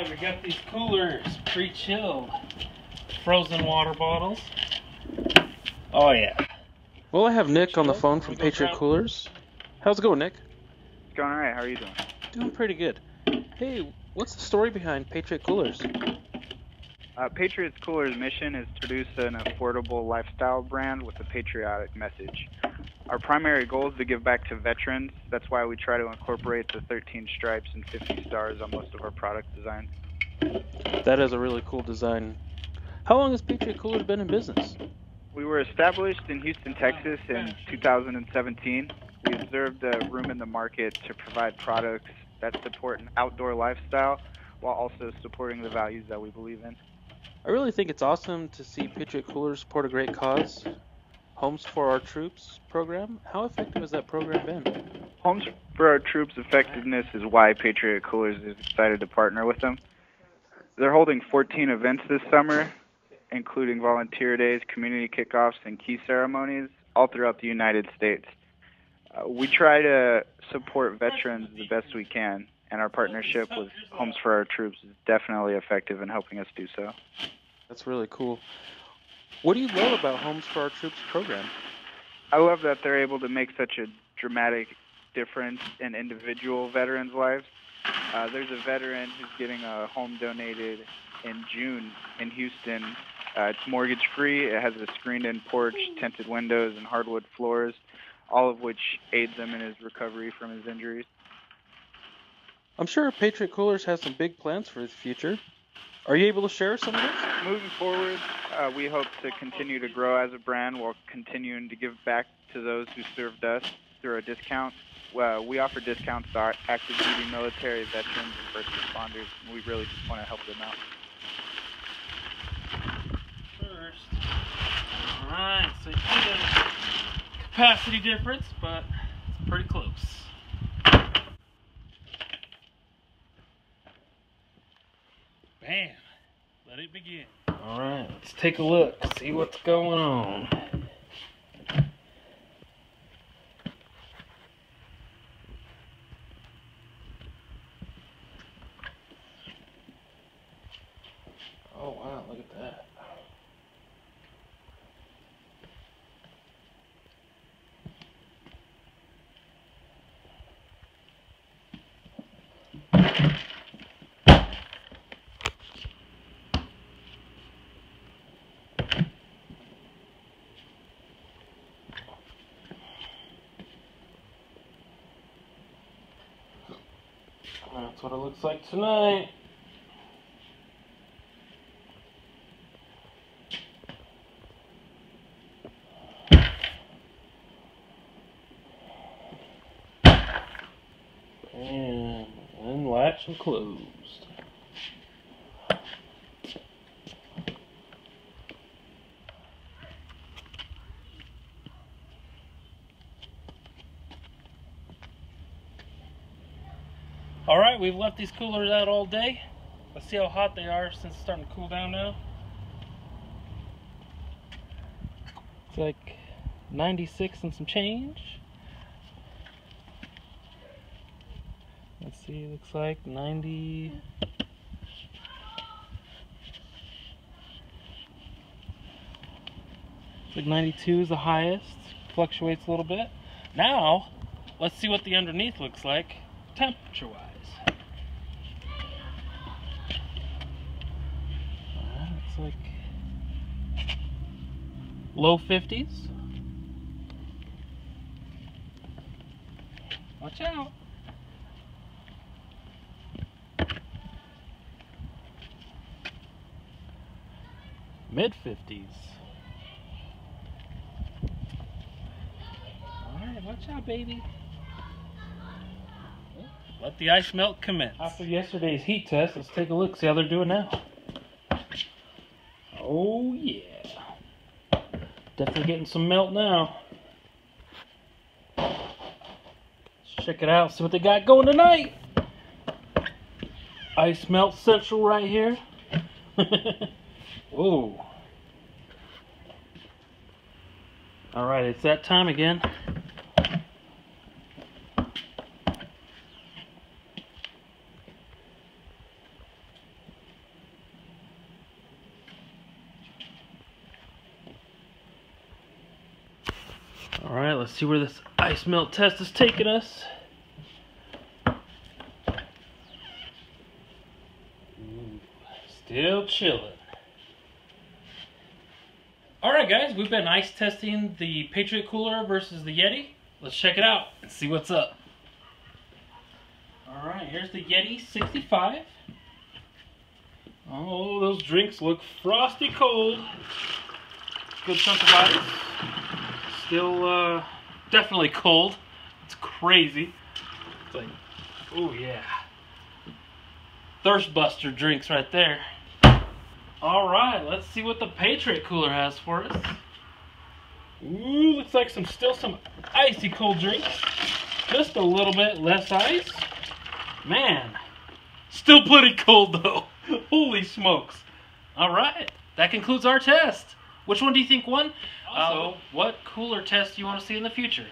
right, we got these coolers, pre-chilled frozen water bottles. Oh yeah. Well, I have Nick on the phone from Patriot Coolers. How's it going, Nick? It's going all right. How are you doing? Doing pretty good. Hey, what's the story behind Patriot Coolers? Patriot Coolers' mission is to produce an affordable lifestyle brand with a patriotic message. Our primary goal is to give back to veterans. That's why we try to incorporate the 13 stripes and 50 stars on most of our product design. That is a really cool design. How long has Patriot Coolers been in business? We were established in Houston, Texas in 2017. We observed a room in the market to provide products that support an outdoor lifestyle while also supporting the values that we believe in. I really think it's awesome to see Patriot Coolers support a great cause, Homes for Our Troops program. How effective has that program been? Homes for Our Troops' effectiveness is why Patriot Coolers is excited to partner with them. They're holding 14 events this summer, including volunteer days, community kickoffs, and key ceremonies all throughout the United States. We try to support veterans the best we can, and our partnership with Homes for Our Troops is definitely effective in helping us do so. That's really cool. What do you love about Homes for Our Troops program? I love that they're able to make such a dramatic difference in individual veterans' lives. There's a veteran who's getting a home donated in June in Houston. It's mortgage-free. It has a screened-in porch, tinted windows, and hardwood floors, all of which aids him in his recovery from his injuries. I'm sure Patriot Coolers has some big plans for the future. Are you able to share some of this? Moving forward, we hope to continue to grow as a brand while continuing to give back to those who served us through a discount. We offer discounts to our active duty military, veterans, and first responders, and we really just want to help them out. First, all right, so you see the capacity difference, but it's pretty close. Man, let it begin. All right, let's take a look, see what's going on. Oh wow, look at that. That's what it looks like tonight. And unlatch and closed. All right, we've left these coolers out all day. Let's see how hot they are since it's starting to cool down now. It's like 96 and some change. Let's see, it looks like 90. It's like 92 is the highest, fluctuates a little bit. Now, let's see what the underneath looks like, temperature-wise. It's like low 50s. Watch out. Mid 50s. All right, watch out, baby. Let the ice melt commence. After yesterday's heat test, let's take a look, see how they're doing now. Oh yeah. Definitely getting some melt now. Let's check it out, see what they got going tonight. Ice melt central right here. Whoa. Alright, it's that time again. All right, let's see where this ice melt test is taking us. Ooh, still chilling. All right, guys, we've been ice testing the Patriot Cooler versus the Yeti. Let's check it out and see what's up. All right, here's the Yeti 65. Oh, those drinks look frosty cold. Good chunk of ice. Still definitely cold. It's crazy. It's like, oh yeah. Thirst buster drinks right there. All right, let's see what the Patriot Cooler has for us. Ooh, looks like still some icy cold drinks. Just a little bit less ice. Man, still pretty cold though. Holy smokes. All right, that concludes our test. Which one do you think won? Also, what cooler test do you want to see in the future?